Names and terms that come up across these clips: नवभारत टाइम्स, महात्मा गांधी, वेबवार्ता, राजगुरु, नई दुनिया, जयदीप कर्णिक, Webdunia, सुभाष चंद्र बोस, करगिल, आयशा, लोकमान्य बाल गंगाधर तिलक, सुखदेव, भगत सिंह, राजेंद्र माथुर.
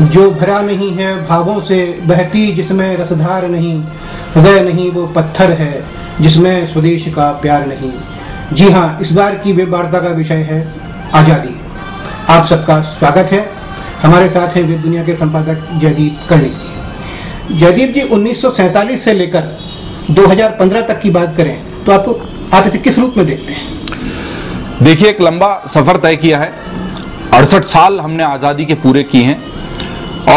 जो भरा नहीं है भावों से, बहती जिसमें रसधार नहीं, हृदय नहीं वो पत्थर है जिसमें स्वदेश का प्यार नहीं। जी हाँ, इस बार की वेब वार्ता का विषय है आज़ादी। आप सबका स्वागत है। हमारे साथ हैं नई दुनिया के संपादक जयदीप कर्णिक जी। जयदीप जी, 1947 से लेकर 2015 तक की बात करें तो आप इसे किस रूप में देखते हैं? देखिए, एक लंबा सफ़र तय किया है। 68 साल हमने आज़ादी के पूरे किए हैं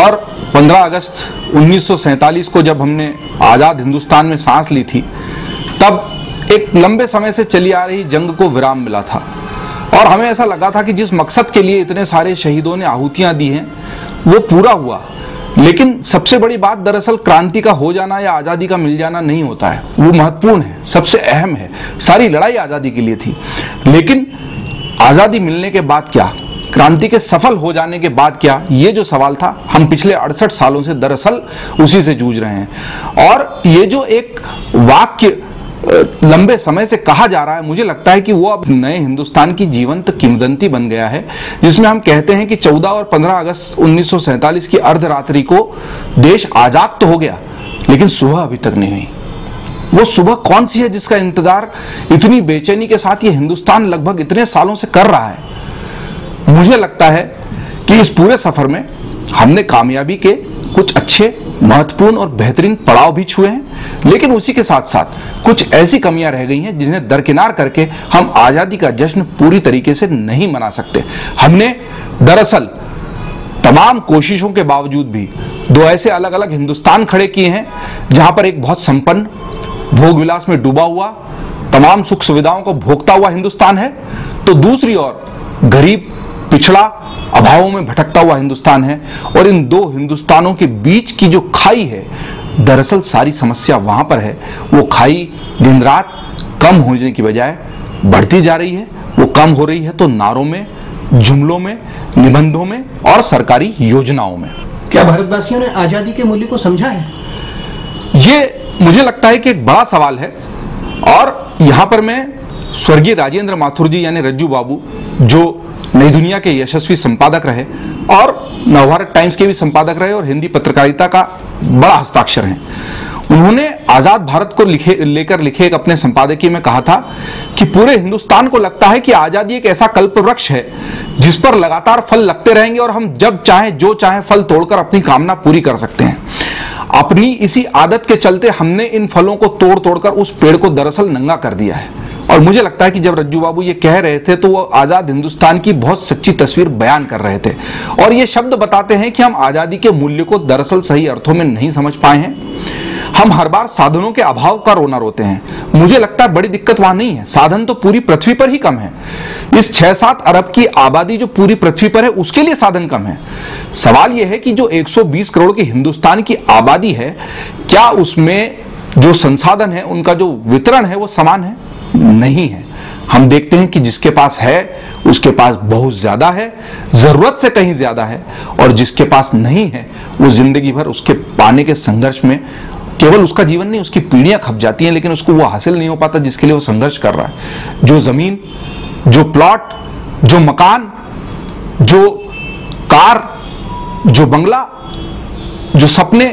और 15 अगस्त 1947 को जब हमने आज़ाद हिंदुस्तान में सांस ली थी, तब एक लंबे समय से चली आ रही जंग को विराम मिला था और हमें ऐसा लगा था कि जिस मकसद के लिए इतने सारे शहीदों ने आहुतियां दी हैं वो पूरा हुआ। लेकिन सबसे बड़ी बात दरअसल क्रांति का हो जाना या आज़ादी का मिल जाना नहीं होता है, वो महत्वपूर्ण है, सबसे अहम है। सारी लड़ाई आज़ादी के लिए थी, लेकिन आज़ादी मिलने के बाद क्या, क्रांति के सफल हो जाने के बाद क्या, ये जो सवाल था हम पिछले 68 सालों से दरअसल उसी से जूझ रहे हैं। और ये जो एक वाक्य लंबे समय से कहा जा रहा है, मुझे लगता है कि वो अब नए हिंदुस्तान की जीवंत किंवदंती बन गया है, जिसमें हम कहते हैं कि 14 और 15 अगस्त 1947 की अर्धरात्रि को देश आज़ाद तो हो गया, लेकिन सुबह अभी तक नहीं हुई। वो सुबह कौन सी है जिसका इंतज़ार इतनी बेचैनी के साथ ये हिंदुस्तान लगभग इतने सालों से कर रहा है? मुझे लगता है कि इस पूरे सफ़र में हमने कामयाबी के कुछ अच्छे, महत्वपूर्ण और बेहतरीन पड़ाव भी छुए हैं, लेकिन उसी के साथ साथ कुछ ऐसी कमियां रह गई हैं जिन्हें दरकिनार करके हम आज़ादी का जश्न पूरी तरीके से नहीं मना सकते। हमने दरअसल तमाम कोशिशों के बावजूद भी दो ऐसे अलग अलग हिंदुस्तान खड़े किए हैं, जहां पर एक बहुत संपन्न, भोग विलास में डूबा हुआ, तमाम सुख सुविधाओं को भोगता हुआ हिंदुस्तान है, तो दूसरी ओर गरीब, पिछड़ा, अभावों में भटकता हुआ हिंदुस्तान है। और इन दो हिंदुस्तानों के बीच की जो खाई है, दरअसल सारी समस्या वहाँ पर है। वो खाई दिन रात कम होने की बजाय बढ़ती जा रही है। वो कम हो रही है तो नारों में, जुमलों में, निबंधों में और सरकारी योजनाओं में। क्या भारतवासियों ने आज़ादी के मूल्य को समझा है? ये मुझे लगता है कि एक बड़ा सवाल है। और यहाँ पर मैं स्वर्गीय राजेंद्र माथुर जी यानी रज्जू बाबू, जो नई दुनिया के यशस्वी संपादक रहे और नवभारत टाइम्स के भी संपादक रहे और हिंदी पत्रकारिता का बड़ा हस्ताक्षर हैं, उन्होंने आज़ाद भारत को लेकर लिखे एक अपने संपादकीय में कहा था कि पूरे हिंदुस्तान को लगता है कि आज़ादी एक ऐसा कल्प वृक्ष है जिस पर लगातार फल लगते रहेंगे और हम जब चाहें, जो चाहें फल तोड़कर अपनी कामना पूरी कर सकते हैं। अपनी इसी आदत के चलते हमने इन फलों को तोड़ तोड़कर उस पेड़ को दरअसल नंगा कर दिया है। और मुझे लगता है कि जब रज्जू बाबू ये कह रहे थे तो वो आज़ाद हिंदुस्तान की बहुत सच्ची तस्वीर बयान कर रहे थे। और ये शब्द बताते हैं कि हम आज़ादी के मूल्य को दरअसल सही अर्थों में नहीं समझ पाए हैं। हम हर बार साधनों के अभाव का रोना रोते हैं। मुझे लगता है बड़ी दिक्कत वहाँ नहीं है, साधन तो पूरी पृथ्वी पर ही कम है। इस 6-7 अरब की आबादी जो पूरी पृथ्वी पर है, उसके लिए साधन कम है। सवाल यह है कि जो 120 करोड़ की हिंदुस्तान की आबादी है, क्या उसमें जो संसाधन है उनका जो वितरण है वो समान है? नहीं है। हम देखते हैं कि जिसके पास है उसके पास बहुत ज़्यादा है, ज़रूरत से कहीं ज़्यादा है, और जिसके पास नहीं है वो ज़िंदगी भर उसके पाने के संघर्ष में, केवल उसका जीवन नहीं, उसकी पीढ़ियाँ खप जाती हैं, लेकिन उसको वो हासिल नहीं हो पाता जिसके लिए वो संघर्ष कर रहा है। जो ज़मीन, जो प्लॉट, जो मकान, जो कार, जो बंगला, जो सपने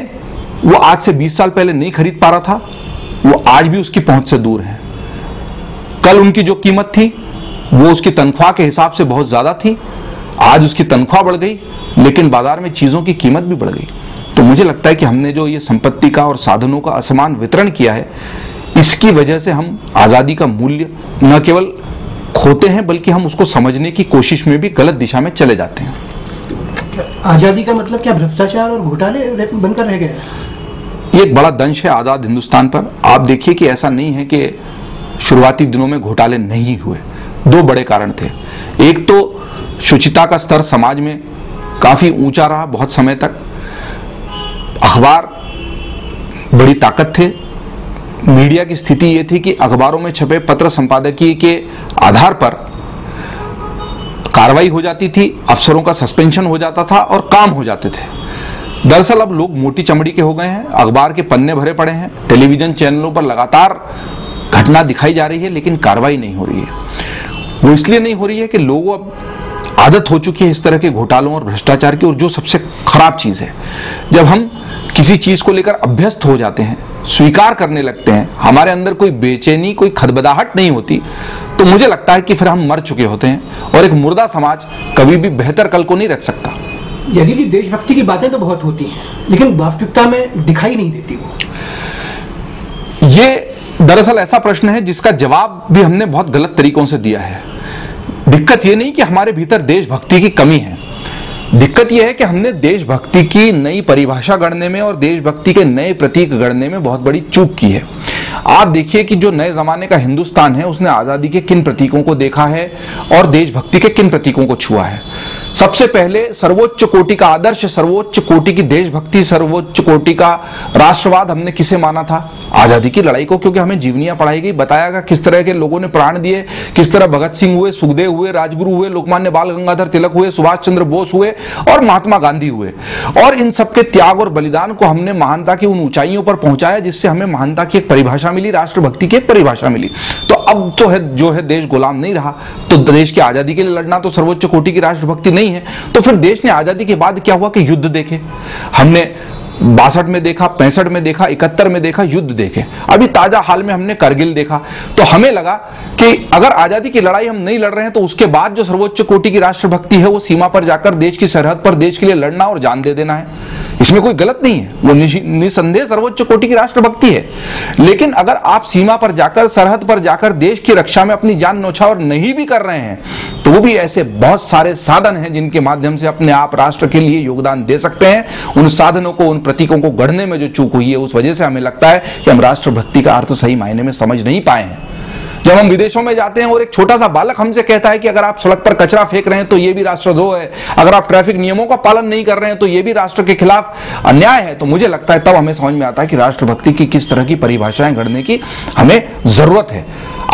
वो आज से 20 साल पहले नहीं खरीद पा रहा था, वो आज भी उसकी पहुँच से दूर है। कल उनकी जो कीमत थी वो उसकी तनख्वाह के हिसाब से बहुत ज़्यादा थी, आज उसकी तनख्वाह बढ़ गई, लेकिन बाजार में चीज़ों की कीमत भी बढ़ गई। तो मुझे लगता है कि हमने जो ये संपत्ति का और साधनों का असमान वितरण किया है, इसकी वजह से हम आज़ादी का मूल्य न केवल खोते हैं, बल्कि हम उसको समझने की कोशिश में भी गलत दिशा में चले जाते हैं। आज़ादी का मतलब क्या भ्रष्टाचार और घोटाले बनकर रह गए? ये एक बड़ा दंश है आज़ाद हिंदुस्तान पर। आप देखिए कि ऐसा नहीं है कि शुरुआती दिनों में घोटाले नहीं हुए। दो बड़े कारण थे। एक तो शुचिता का स्तर समाज में काफ़ी ऊंचा रहा बहुत समय तक। अखबार बड़ी ताकत थे। मीडिया की स्थिति ये थी कि अखबारों में छपे पत्र संपादकीय के आधार पर कार्रवाई हो जाती थी, अफसरों का सस्पेंशन हो जाता था और काम हो जाते थे। दरअसल अब लोग मोटी चमड़ी के हो गए हैं, अखबार के पन्ने भरे पड़े हैं, टेलीविज़न चैनलों पर लगातार घटना दिखाई जा रही है, लेकिन कार्रवाई नहीं हो रही है। वो इसलिए नहीं हो रही है कि लोग अब आदत हो चुकी है इस तरह के घोटालों और भ्रष्टाचार की। और जो सबसे खराब चीज़ है, जब हम किसी चीज़ को लेकर अभ्यस्त हो जाते हैं, स्वीकार करने लगते हैं, हमारे अंदर कोई बेचैनी, कोई खदबदाहट नहीं होती, तो मुझे लगता है कि फिर हम मर चुके होते हैं और एक मुर्दा समाज कभी भी बेहतर कल को नहीं रख सकता। यानी कि देशभक्ति की बातें तो बहुत होती हैं, लेकिन वास्तविकता में दिखाई नहीं देती वो। ये दरअसल ऐसा प्रश्न है जिसका जवाब भी हमने बहुत गलत तरीकों से दिया है। दिक्कत ये नहीं कि हमारे भीतर देशभक्ति की कमी है, दिक्कत यह है कि हमने देशभक्ति की नई परिभाषा गढ़ने में और देशभक्ति के नए प्रतीक गढ़ने में बहुत बड़ी चूक की है। आप देखिए कि जो नए जमाने का हिंदुस्तान है, उसने आज़ादी के किन प्रतीकों को देखा है और देशभक्ति के किन प्रतीकों को छुआ है। सबसे पहले सर्वोच्च कोटि का आदर्श, सर्वोच्च कोटि की देशभक्ति, सर्वोच्च कोटि का राष्ट्रवाद हमने किसे माना था? आज़ादी की लड़ाई को, क्योंकि हमें जीवनियाँ पढ़ाई गई, बताया गया किस तरह के लोगों ने प्राण दिए, किस तरह भगत सिंह हुए, सुखदेव हुए, राजगुरु हुए, लोकमान्य बाल गंगाधर तिलक हुए, सुभाष चंद्र बोस हुए और महात्मा गांधी हुए। और इन सबके त्याग और बलिदान को हमने महानता की उन ऊंचाइयों पर पहुंचाया जिससे हमें महानता की एक परिभाषा मिली, राष्ट्रभक्ति की एक परिभाषा मिली। तो अब तो है जो है, देश गुलाम नहीं रहा, तो देश की आजादी के लिए लड़ना तो सर्वोच्च कोटि की राष्ट्रभक्ति नहीं है। तो फिर देश ने आजादी के बाद क्या हुआ कि युद्ध देखे, हमने 62 में देखा, 65 में देखा, 71 में देखा, युद्ध देखे, अभी ताजा हाल में हमने करगिल देखा। तो हमें लगा कि अगर आज़ादी की लड़ाई हम नहीं लड़ रहे हैं तो उसके बाद जो सर्वोच्च कोटि की राष्ट्रभक्ति है वो सीमा पर जाकर देश की सरहद पर देश के लिए लड़ना और जान दे देना है। इसमें कोई गलत नहीं है, वो निसंदेह सर्वोच्च कोटि की राष्ट्रभक्ति है। लेकिन अगर आप सीमा पर जाकर, सरहद पर जाकर देश की रक्षा में अपनी जान न्योछावर नहीं भी कर रहे हैं, तो भी ऐसे बहुत सारे साधन हैं जिनके माध्यम से अपने आप राष्ट्र के लिए योगदान दे सकते हैं। उन साधनों को, उन प्रतीकों को गढ़ने में जो चूक हुई है, उस वजह से हमें लगता है कि हम राष्ट्रभक्ति का अर्थ सही मायने में समझ नहीं पाए हैं। जब हम विदेशों में जाते हैं और एक छोटा सा बालक हमसे कहता है कि अगर आप सड़क पर कचरा फेंक रहे हैं तो ये भी राष्ट्रद्रोह है, अगर आप ट्रैफिक नियमों का पालन नहीं कर रहे हैं तो ये भी राष्ट्र के खिलाफ अन्याय है, तो मुझे लगता है तब हमें समझ में आता है कि राष्ट्रभक्ति की किस तरह की परिभाषाएं गढ़ने की हमें जरूरत है।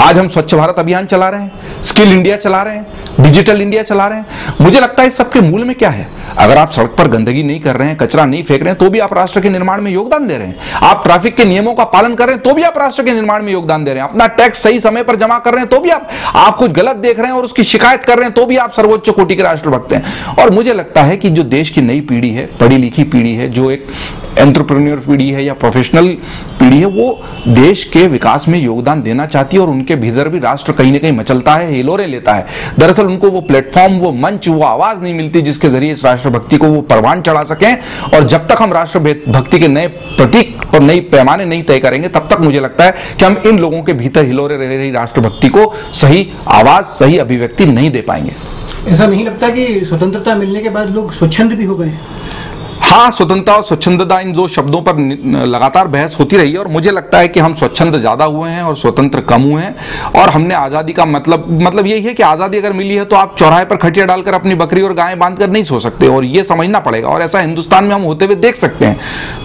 आज हम स्वच्छ भारत अभियान चला रहे हैं, स्किल इंडिया चला रहे हैं, डिजिटल इंडिया चला रहे हैं। मुझे लगता है इस सबके मूल में क्या है? अगर आप सड़क पर गंदगी नहीं कर रहे हैं, कचरा नहीं फेंक रहे हैं, तो भी आप राष्ट्र के निर्माण में योगदान दे रहे हैं। आप ट्रैफिक के नियमों का पालन कर रहे हैं तो भी आप राष्ट्र के निर्माण में योगदान दे रहे हैं। अपना टैक्स सही समय पर जमा कर रहे हैं तो भी आप कुछ गलत देख रहे हैं और उसकी शिकायत कर रहे हैं तो भी आप सर्वोच्च कोटि के राष्ट्रभक्त हैं। और मुझे लगता है कि जो देश की नई पीढ़ी है, पढ़ी लिखी पीढ़ी है, जो एक एंटरप्रेन्योर पीढ़ी है या प्रोफेशनल पीढ़ी है, वो देश के विकास में योगदान देना चाहती है और उनके भीतर भी राष्ट्र कहीं ना कहीं मचलता है, हिलोरें लेता है। दरअसल उनको वो प्लेटफॉर्म, वो मंच, वो आवाज नहीं मिलती जिसके जरिए इस राष्ट्रभक्ति को वो परवान चढ़ा सकें। और जब तक हम राष्ट्रभक्ति के नए प्रतीक और नए पैमाने नहीं तय करेंगे, तब तक मुझे लगता है कि हम इन लोगों के भीतर हिलोरें ले रही राष्ट्रभक्ति को सही आवाज, सही अभिव्यक्ति नहीं दे पाएंगे। ऐसा नहीं लगता कि स्वतंत्रता मिलने के बाद लोग स्वच्छंद भी हो गए? हाँ, स्वतंत्रता और स्वच्छंदता, इन दो शब्दों पर लगातार बहस होती रही है और मुझे लगता है कि हम स्वच्छंद ज़्यादा हुए हैं और स्वतंत्र कम हुए हैं। और हमने आज़ादी का मतलब यही है कि आज़ादी अगर मिली है तो आप चौराहे पर खटिया डालकर, अपनी बकरी और गायें बांधकर नहीं सो सकते, और ये समझना पड़ेगा। और ऐसा हिंदुस्तान में हम होते हुए देख सकते हैं।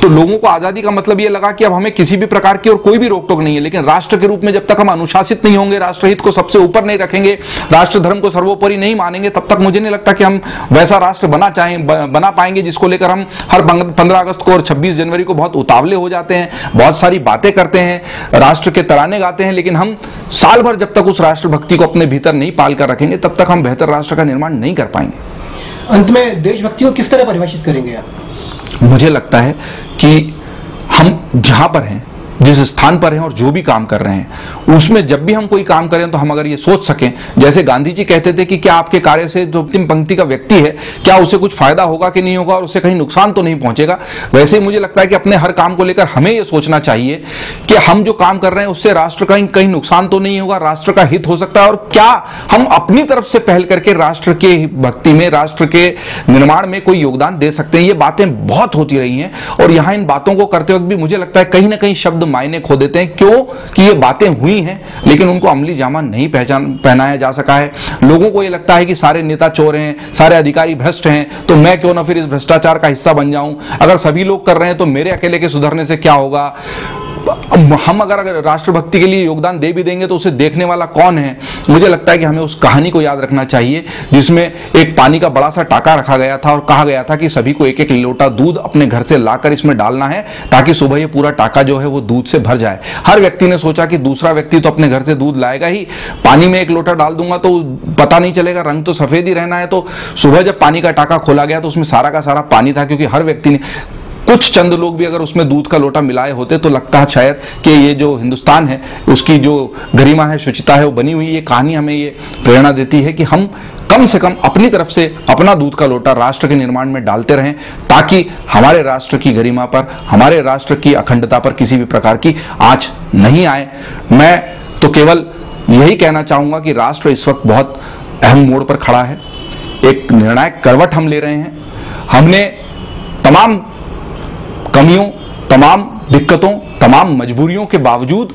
तो लोगों को आज़ादी का मतलब ये लगा कि अब हमें किसी भी प्रकार की और कोई भी रोक टोक नहीं है, लेकिन राष्ट्र के रूप में जब तक हम अनुशासित नहीं होंगे, राष्ट्रहित को सबसे ऊपर नहीं रखेंगे, राष्ट्र धर्म को सर्वोपरि नहीं मानेंगे, तब तक मुझे नहीं लगता कि हम वैसा राष्ट्र बना पाएंगे जिसको लेकर हम हर 15 अगस्त को और 26 जनवरी को बहुत उतावले हो जाते हैं, बहुत सारी बातें करते हैं, राष्ट्र के तराने गाते हैं। लेकिन हम साल भर जब तक उस राष्ट्रभक्ति को अपने भीतर नहीं पाल कर रखेंगे, तब तक हम बेहतर राष्ट्र का निर्माण नहीं कर पाएंगे। अंत में देशभक्ति को किस तरह परिभाषित करेंगे आप? मुझे लगता है कि हम जहां पर हैं, जिस स्थान पर हैं और जो भी काम कर रहे हैं, उसमें जब भी हम कोई काम करें तो हम अगर ये सोच सकें, जैसे गांधी जी कहते थे कि क्या आपके कार्य से जो अंतिम पंक्ति का व्यक्ति है, क्या उसे कुछ फायदा होगा कि नहीं होगा और उसे कहीं नुकसान तो नहीं पहुंचेगा, वैसे ही मुझे लगता है कि अपने हर काम को लेकर हमें ये सोचना चाहिए कि हम जो काम कर रहे हैं उससे राष्ट्र का कहीं नुकसान तो नहीं होगा, राष्ट्र का हित हो सकता है। और क्या हम अपनी तरफ से पहल करके राष्ट्र के भक्ति में, राष्ट्र के निर्माण में कोई योगदान दे सकते हैं? ये बातें बहुत होती रही हैं और यहाँ इन बातों को करते वक्त भी मुझे लगता है कहीं ना कहीं शब्द मायने खो देते हैं। क्यों कि ये बातें हुई हैं लेकिन उनको अमली जामा नहीं पहनाया जा सका है। लोगों को ये लगता है कि सारे नेता चोर हैं, सारे अधिकारी भ्रष्ट हैं, तो मैं क्यों ना फिर इस भ्रष्टाचार का हिस्सा बन जाऊं, अगर सभी लोग कर रहे हैं तो मेरे अकेले के सुधरने से क्या होगा। हम अगर राष्ट्रभक्ति के लिए योगदान दे भी देंगे तो उसे देखने वाला कौन है। मुझे लगता है कि हमें उस कहानी को याद रखना चाहिए जिसमें एक पानी का बड़ा सा टाका रखा गया था और कहा गया था कि सभी को एक एक लोटा दूध अपने घर से लाकर इसमें डालना है ताकि सुबह ये पूरा टाका जो है वो दूध से भर जाए। हर व्यक्ति ने सोचा कि दूसरा व्यक्ति तो अपने घर से दूध लाएगा ही, पानी में एक लोटा डाल दूंगा तो पता नहीं चलेगा, रंग तो सफेद ही रहना है। तो सुबह जब पानी का टाका खोला गया तो उसमें सारा का सारा पानी था, क्योंकि हर व्यक्ति ने, कुछ चंद लोग भी अगर उसमें दूध का लोटा मिलाए होते तो लगता है शायद कि ये जो हिंदुस्तान है उसकी जो गरिमा है, शुचिता है, वो बनी हुई। ये कहानी हमें ये प्रेरणा देती है कि हम कम से कम अपनी तरफ से अपना दूध का लोटा राष्ट्र के निर्माण में डालते रहें ताकि हमारे राष्ट्र की गरिमा पर, हमारे राष्ट्र की अखंडता पर किसी भी प्रकार की आँच नहीं आए। मैं तो केवल यही कहना चाहूँगा कि राष्ट्र इस वक्त बहुत अहम मोड़ पर खड़ा है, एक निर्णायक करवट हम ले रहे हैं। हमने तमाम कमियों, तमाम दिक्कतों, तमाम मजबूरियों के बावजूद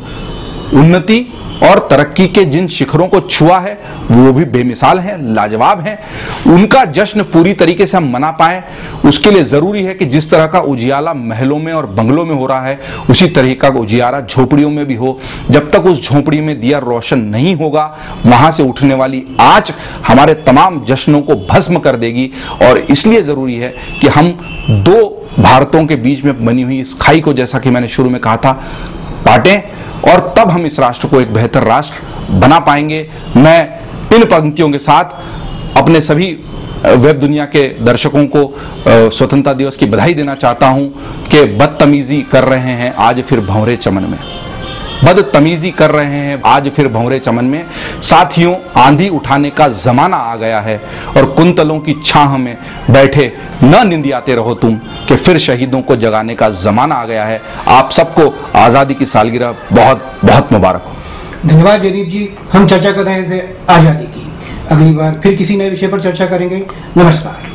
उन्नति और तरक्की के जिन शिखरों को छुआ है वो भी बेमिसाल हैं, लाजवाब हैं। उनका जश्न पूरी तरीके से हम मना पाए उसके लिए ज़रूरी है कि जिस तरह का उजियाला महलों में और बंगलों में हो रहा है उसी तरह का उजियाला झोपड़ियों में भी हो। जब तक उस झोपड़ी में दिया रोशन नहीं होगा वहाँ से उठने वाली आँच हमारे तमाम जश्नों को भस्म कर देगी। और इसलिए ज़रूरी है कि हम दो भारतों के बीच में बनी हुई इस खाई को, जैसा कि मैंने शुरू में कहा था, बांटें और तब हम इस राष्ट्र को एक बेहतर राष्ट्र बना पाएंगे। मैं इन पंक्तियों के साथ अपने सभी वेब दुनिया के दर्शकों को स्वतंत्रता दिवस की बधाई देना चाहता हूं कि बदतमीजी कर रहे हैं आज फिर भंवरे चमन में, बदतमीजी कर रहे हैं आज फिर भंवरे चमन में। साथियों, आंधी उठाने का जमाना आ गया है और कुंतलों की छाह में बैठे न निंदियाते रहो तुम कि फिर शहीदों को जगाने का जमाना आ गया है। आप सबको आज़ादी की सालगिरह बहुत बहुत मुबारक हो। धन्यवाद जयदीप जी। हम चर्चा कर रहे थे आज़ादी की, अगली बार फिर किसी नए विषय पर चर्चा करेंगे। नमस्कार।